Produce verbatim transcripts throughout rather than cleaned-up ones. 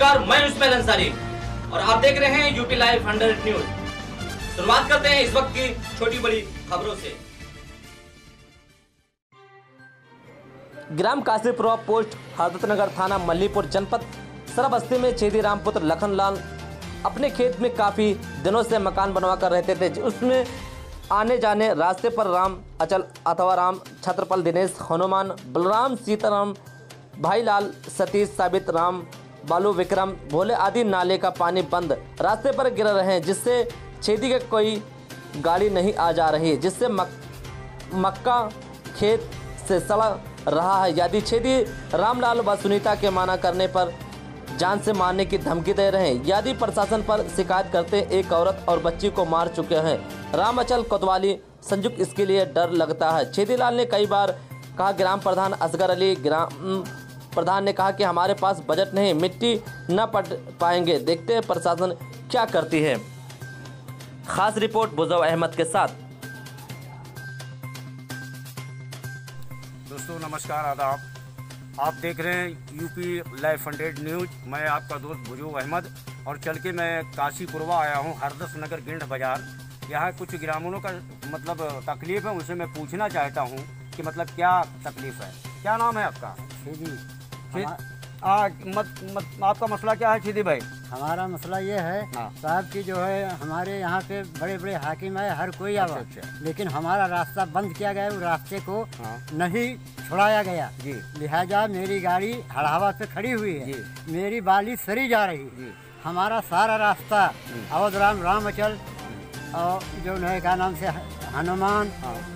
नमस्कार, मैं उस्मान अंसारी और आप देख रहे हैं यूपी लाइव हंड्रेड न्यूज। शुरुआत करते हैं इस वक्त की छोटी बड़ी खबरों से। ग्राम काशीपुरा पोस्ट हरदत्त नगर थाना मल्लीपुर जनपद सरबस्ती में छेदीराम पुत्र लखनलाल अपने खेत में काफी दिनों से मकान बनवा कर रहते थे। उसमें आने जाने रास्ते पर राम अचल अथवा राम छत्रपाल, दिनेश, हनुमान, बलराम, सीताराम, भाईलाल, सतीश, साबित राम, बालू, विक्रम, भोले आदि नाले का पानी बंद रास्ते पर गिर रहे हैं, जिससे छेदी का कोई गाड़ी नहीं आ जा रही, जिससे मक, मक्का खेत से सड़ा रहा है। यदि छेदी रामलाल व सुनीता के माना करने पर जान से मारने की धमकी दे रहे हैं। यदि प्रशासन पर शिकायत करते एक औरत और बच्ची को मार चुके हैं। राम अचल कोतवाली संयुक्त इसके लिए डर लगता है। छेदीलाल ने कई बार कहा। ग्राम प्रधान असगर अली ग्राम प्रधान ने कहा कि हमारे पास बजट नहीं, मिट्टी न पट पाएंगे, देखते हैं प्रशासन क्या करती है। खास रिपोर्ट बुजुर्ग अहमद के साथ। दोस्तों नमस्कार, आदाब, आप देख रहे हैं यूपी लाइव हंड्रेड न्यूज। मैं आपका दोस्त बुजुर्ग अहमद और चल के मैं काशीपुरवा आया हूं, हरदत्त नगर गिंड बाजार। यहाँ कुछ ग्रामीणों का मतलब तकलीफ है, उनसे मैं पूछना चाहता हूं कि मतलब क्या तकलीफ है। क्या नाम है आपका? छेदी। छेदी मत, मत आपका मसला क्या है छेदी भाई? हमारा मसला ये है साहब कि जो है हमारे यहाँ पे बड़े बड़े हाकिम है, हर कोई आवा, लेकिन हमारा रास्ता बंद किया गया है, उस रास्ते को नहीं छुड़ाया गया जी। लिहाजा मेरी गाड़ी हड़ावा पे खड़ी हुई है, मेरी बाली सरी जा रही, हमारा सारा रास्ता अवधराम, राम अचल और जो है का नाम से हनुमान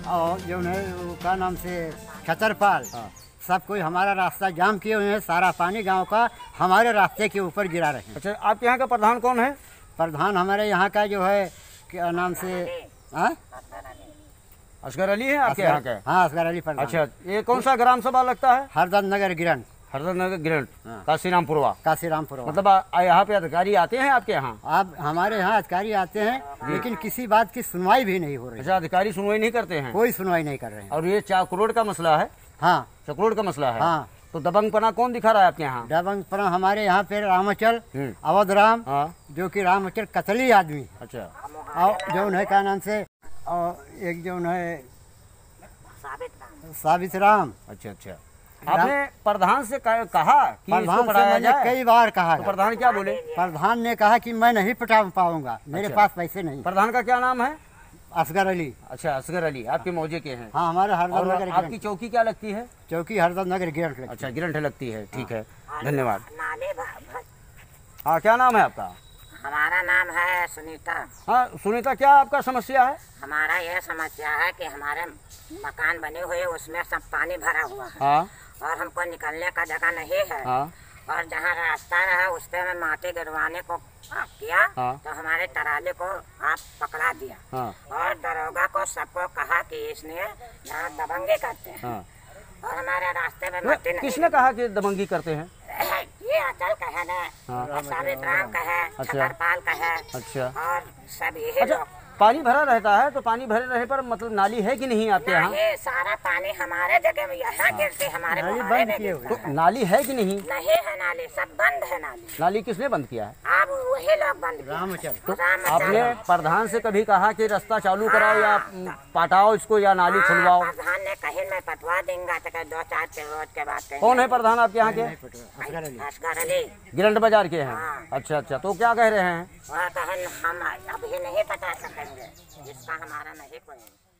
और जो है का नाम से खचरपाल, सब कोई हमारा रास्ता जाम किए हुए हैं। सारा पानी गांव का हमारे रास्ते के ऊपर गिरा रहे हैं। अच्छा, आपके यहाँ का प्रधान कौन है? प्रधान हमारे यहाँ का जो है क्या नाम से असगर अली है। आपके यहाँ का? हाँ, असगर अली प्रधान। अच्छा, ये कौन सा ग्राम सभा लगता है? हरदत्त नगर गिरन। हरदत्त नगर गिरन, काशीरामपुरवा। काशीरामपुरवा मतलब यहाँ पे अधिकारी आते हैं आपके यहाँ? आप हमारे यहाँ अधिकारी आते हैं, लेकिन किसी बात की सुनवाई भी नहीं हो रही। अच्छा, अधिकारी सुनवाई नहीं करते हैं? कोई सुनवाई नहीं कर रहे हैं। और ये चार करोड़ का मसला है? हाँ, चक्रोड़ का मसला है। हाँ, तो दबंगपना कौन दिखा रहा है आपके यहाँ? दबंगपना हमारे यहाँ पे रामचल अवधराम, जो कि रामचल कतली आदमी। अच्छा, और जो उन्हें क्या नाम से और एक जो उन्हें साबित राम। अच्छा अच्छा, आपने प्रधान से कहा कि प्रधान से जाए? कई बार कहा। तो प्रधान क्या बोले? प्रधान ने कहा कि मैं नहीं पटा पाऊंगा, मेरे पास पैसे नहीं। प्रधान का क्या नाम है? असगर अली। अच्छा, असगर अली आपके मौजे के हैं? हाँ, हमारे हरदत्त नगर। आपकी चौकी क्या लगती है? चौकी हरदत्त नगर गिरंट लगती। अच्छा, गिरंट लगती है, ठीक है, धन्यवाद। हाँ, क्या नाम है आपका? हमारा नाम है सुनीता। हाँ सुनीता, क्या आपका समस्या है? हमारा यह समस्या है कि हमारे मकान बने हुए उसमें सब पानी भरा हुआ है। हाँ? और हमको निकलने का जगह नहीं है। हाँ? और जहाँ रास्ता रहा उस पे मैं माटी गिरवाने को किया। हाँ? तो हमारे तराले को आप पकड़ा दिया। हाँ? और दरोगा को सबको कहा कि इसने यहाँ दबंगी करते हैं। हाँ? और हमारे रास्ते में माटी नहीं। किसने कहा कि दबंगी करते हैं? ये अचल का है ना, साबित राम का है, छतरपाल का है। अच्छा, और सब ये लोग। पानी भरा रहता है, तो पानी भरे रहे पर मतलब नाली है कि नहीं आपके यहाँ? ये सारा पानी हमारे जगह में यहाँ गिरते, हमारे बंद किए हुए। तो नाली है कि नहीं? नहीं है नाली, सब बंद है नाली। नाली किसने बंद किया है? आप वही लोग बंद किया। रामचल। तो आपने प्रधान से कभी कहा कि रास्ता चालू कराओ या पटाओ इसको या नाली खुलवाओ? प्रधान ने कहीं मैं पटवा देंगे तो दो चार रोज के बाद। कौन है प्रधान आपके यहाँ के? असगर अली गिरंट बाजार के हैं। अच्छा अच्छा, तो क्या कह रहे हैं? हम अभी नहीं पता सकते, जिसका हमारा नहीं कोई।